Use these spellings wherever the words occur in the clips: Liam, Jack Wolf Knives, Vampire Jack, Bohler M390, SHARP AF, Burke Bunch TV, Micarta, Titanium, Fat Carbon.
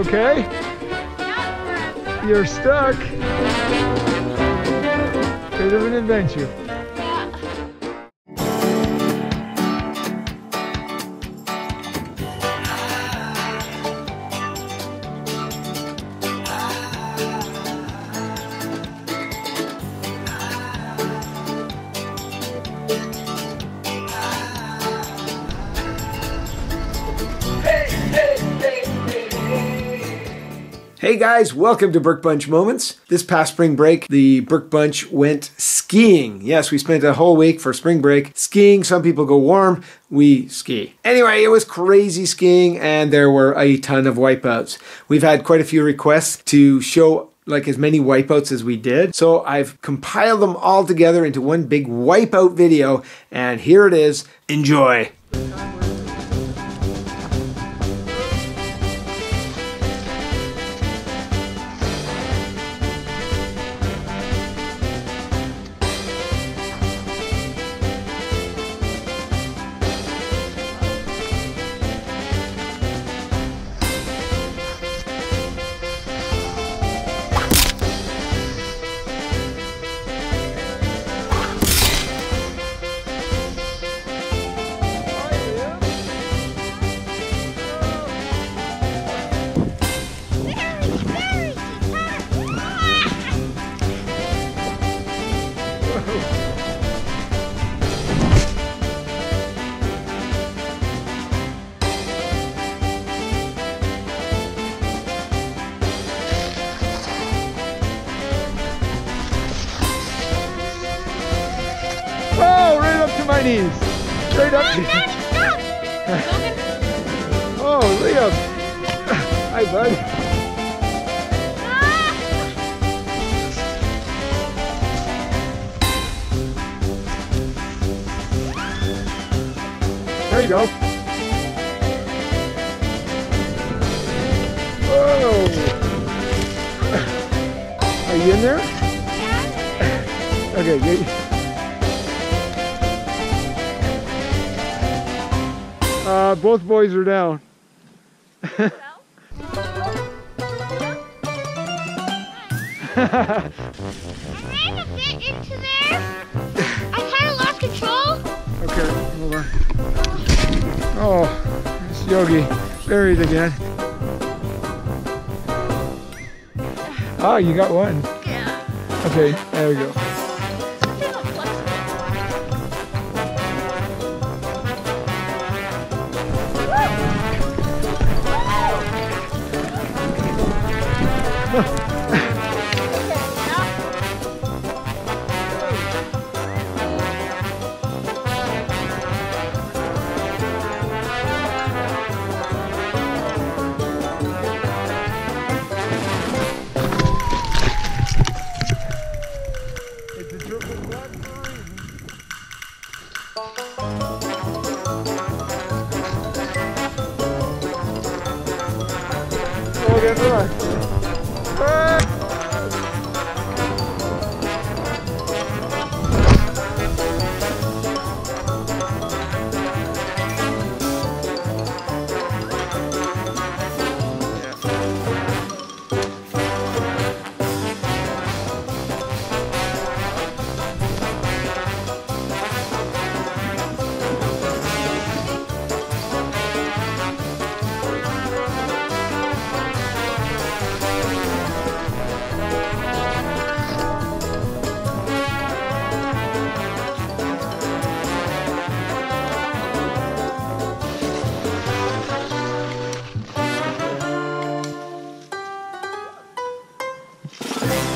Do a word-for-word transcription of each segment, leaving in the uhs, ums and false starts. okay? You're stuck. Bit of an adventure. Hey guys, welcome to Burke Bunch Moments. This past spring break, the Burke Bunch went skiing. Yes, we spent a whole week for spring break skiing. Some people go warm, we ski. Anyway, it was crazy skiing and there were a ton of wipeouts. We've had quite a few requests to show like as many wipeouts as we did. So I've compiled them all together into one big wipeout video and here it is. Enjoy. My knees. Straight up. No, Daddy, stop. Oh, Liam. Hi, bud. Ah. There you go. Whoa. Are you in there? Yeah. Okay, good. Uh, both boys are down. Am I gonna fit into there? I kind of lost control. Okay, hold on. Oh, it's Yogi. There he is again. Oh, you got one. Yeah. Okay, there we go. Good run.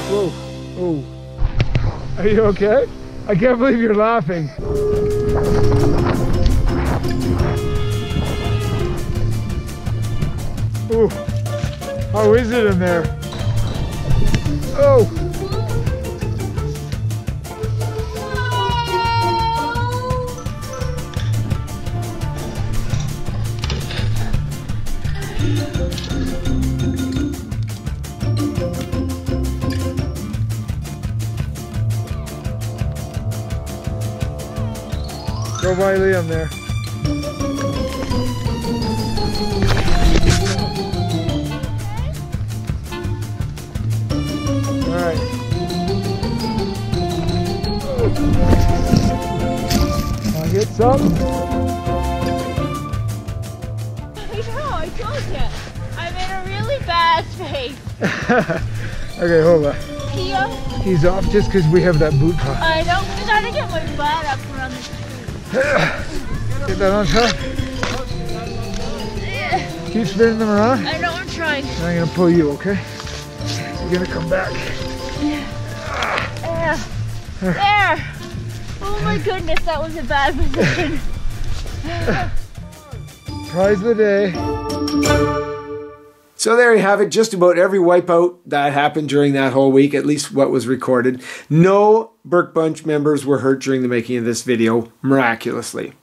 Whoa, oh, are you okay? I can't believe you're laughing. Ooh, how is it in there? Oh. Go by Liam there. some. No, I told you. I made a really bad face. Okay, hold on. He off? He's off just because we have that boot on. I know, I'm trying to get my butt up around the street. Get that on top. Keep spinning them around. I know, I'm trying. And I'm going to pull you, okay? We're going to come back. Yeah. There. There. Oh my goodness, that was a bad position. Prize of the day. So there you have it, just about every wipeout that happened during that whole week, at least what was recorded. No Burke Bunch members were hurt during the making of this video, miraculously.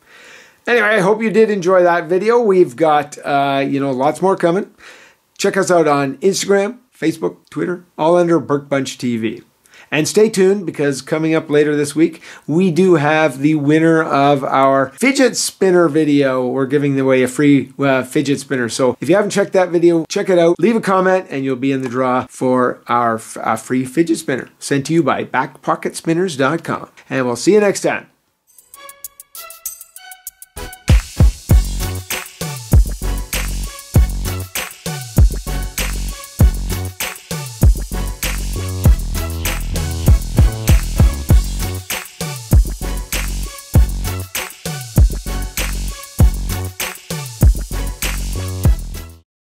Anyway, I hope you did enjoy that video. We've got, uh, you know, lots more coming. Check us out on Instagram, Facebook, Twitter, all under Burke Bunch T V. And stay tuned, because coming up later this week, we do have the winner of our fidget spinner video. We're giving away a free uh, fidget spinner. So if you haven't checked that video, check it out. Leave a comment and you'll be in the draw for our uh, free fidget spinner, sent to you by Back Pocket Spinners dot com. And we'll see you next time.